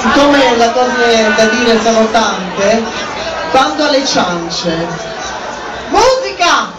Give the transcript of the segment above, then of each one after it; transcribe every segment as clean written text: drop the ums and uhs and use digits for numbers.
siccome la cosa da dire sono tante, bando alle ciance. Musica!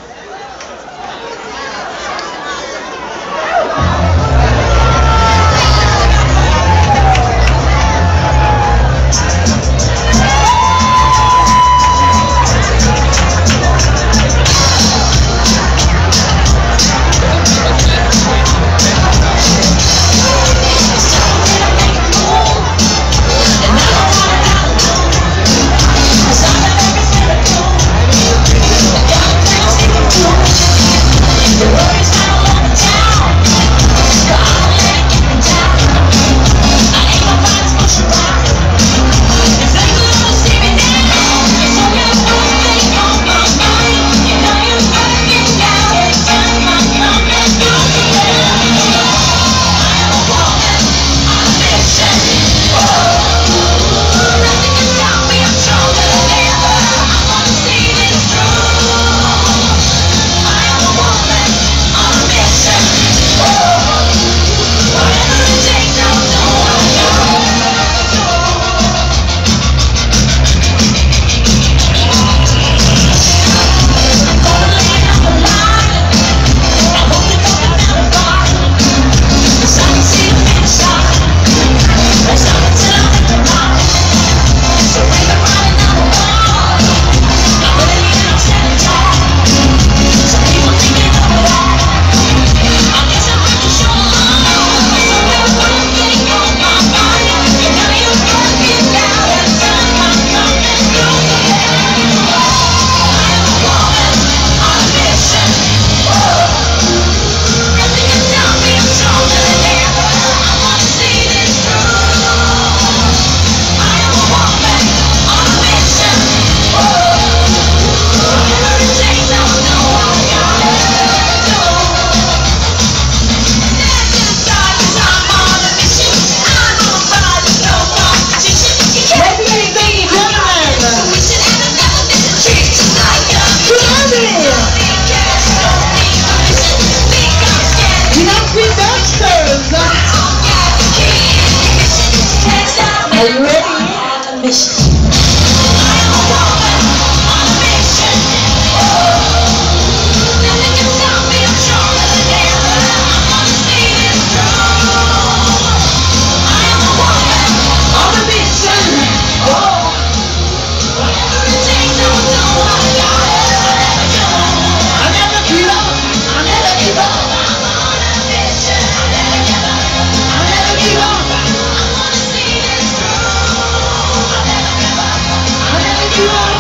You